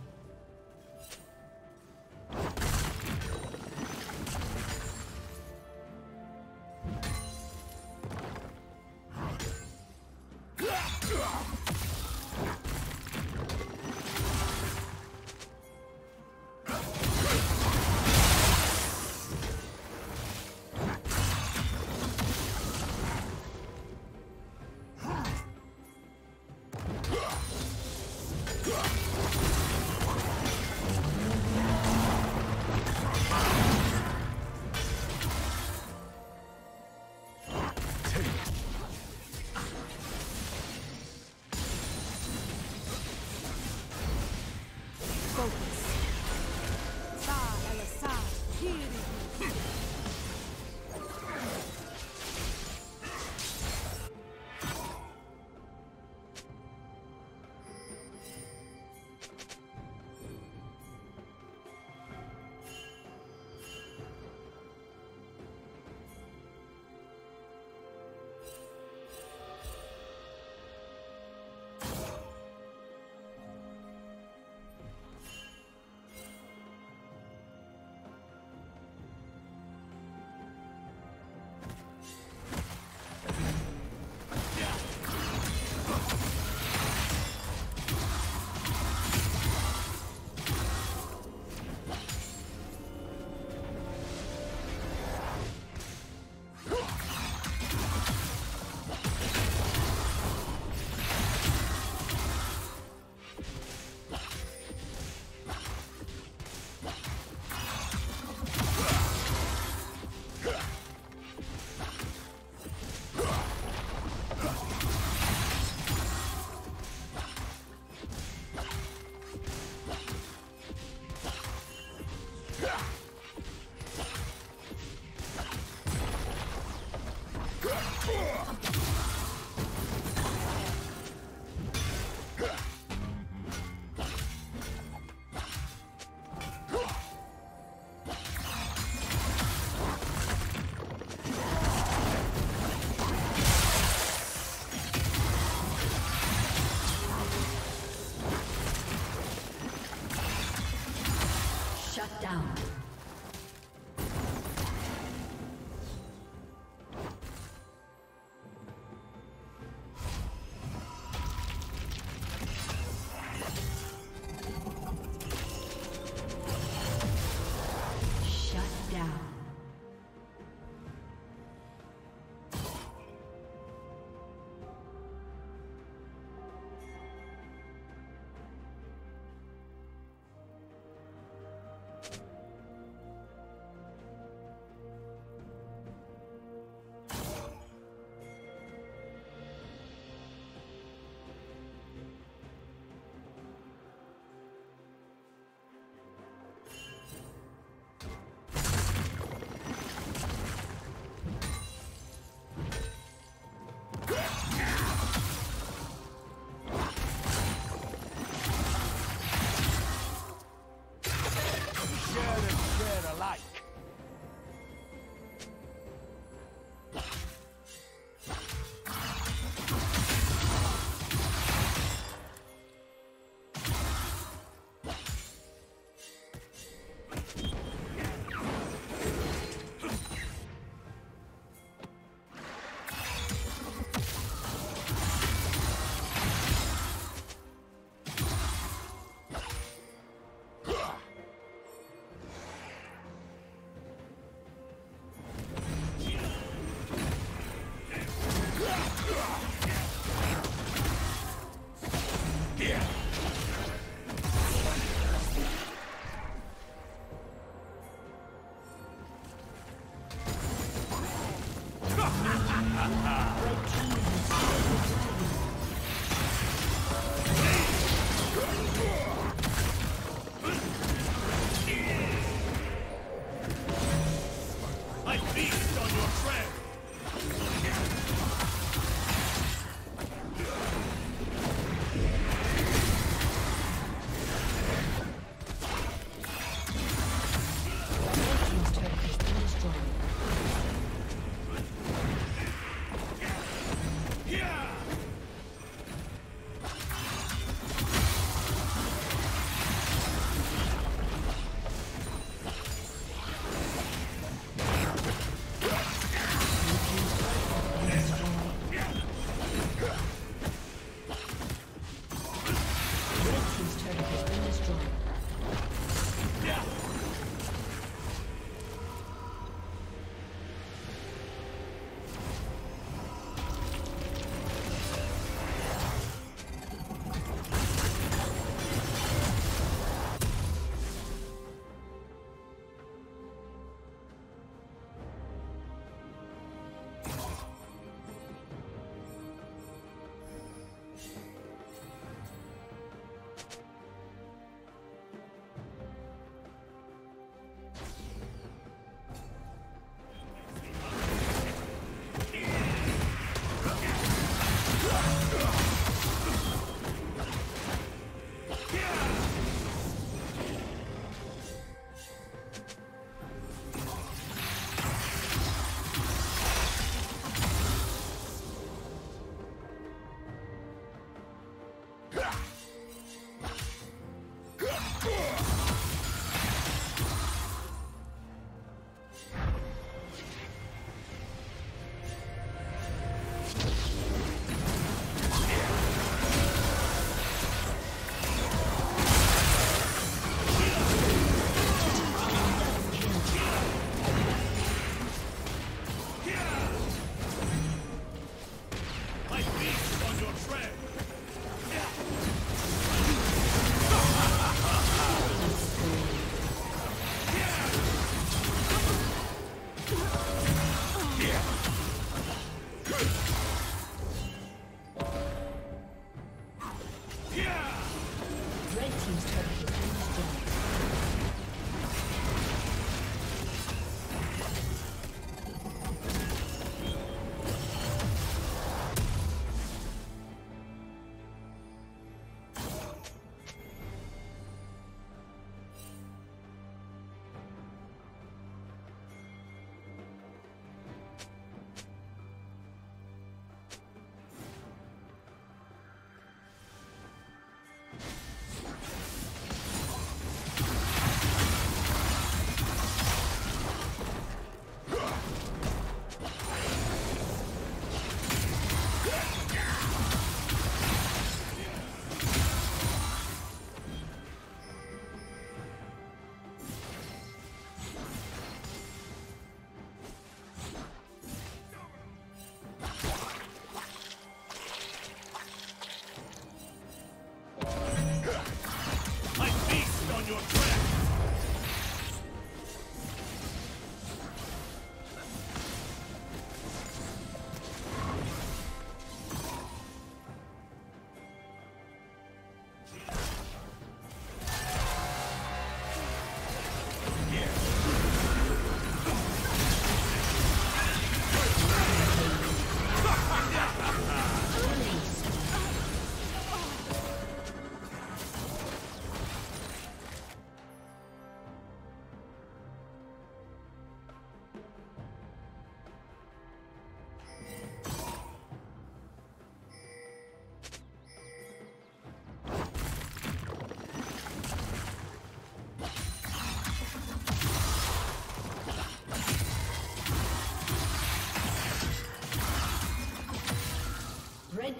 Red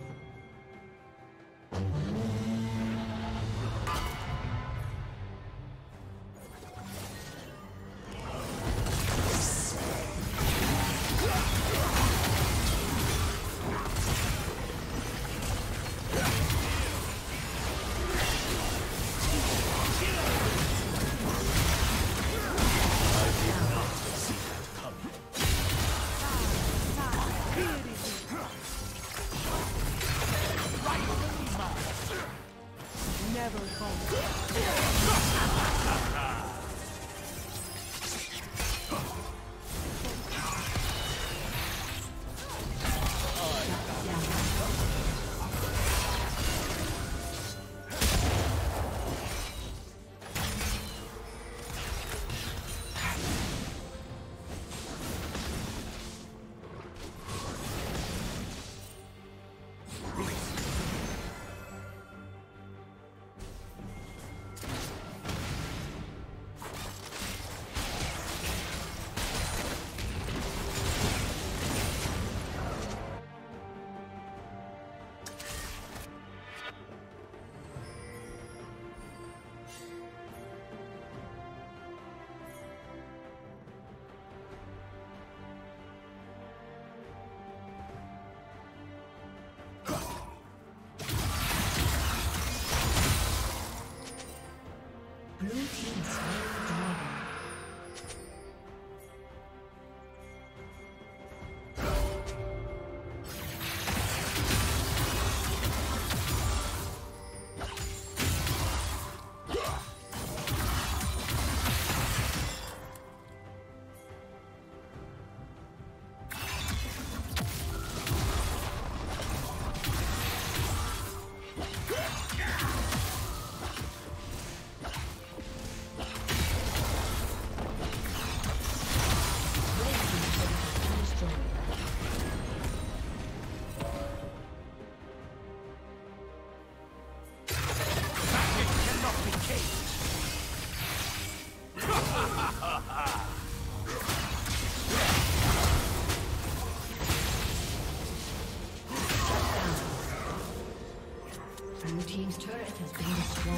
object has been destroyed.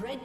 Red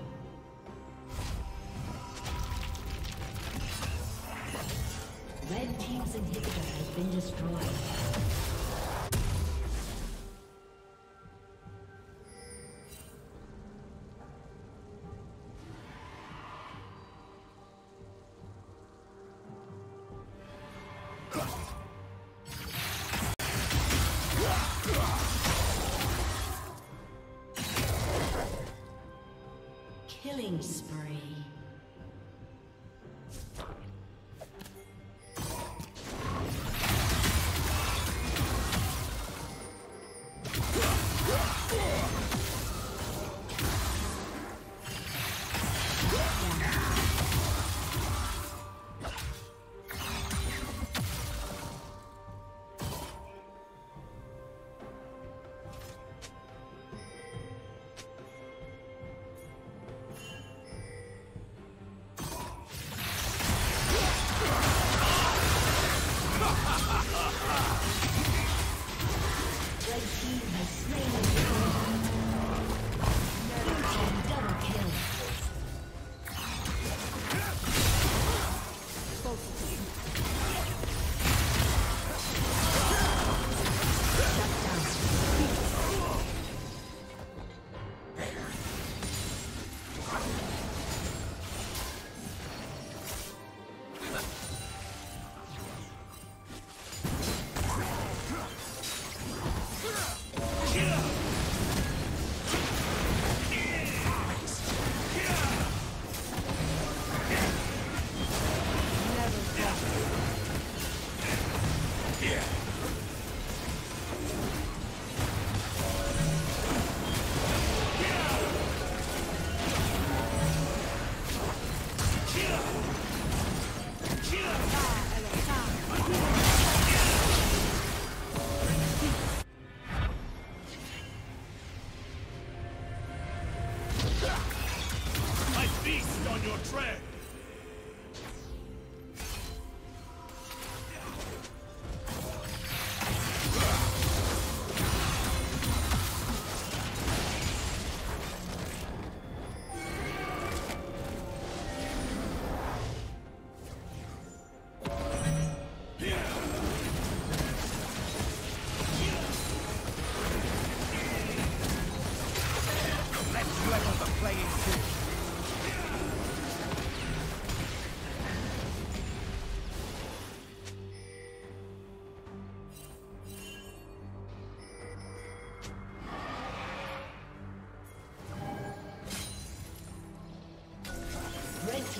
Red team's inhibitor has been destroyed. Killing spree.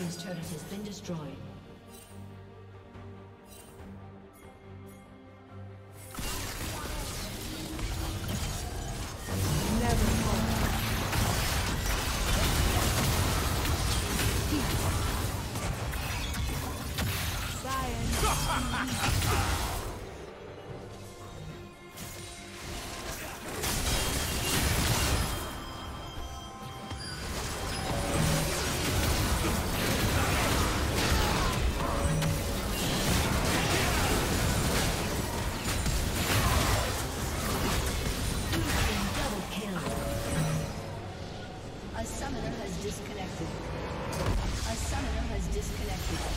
team's turret has been destroyed. A summoner has disconnected.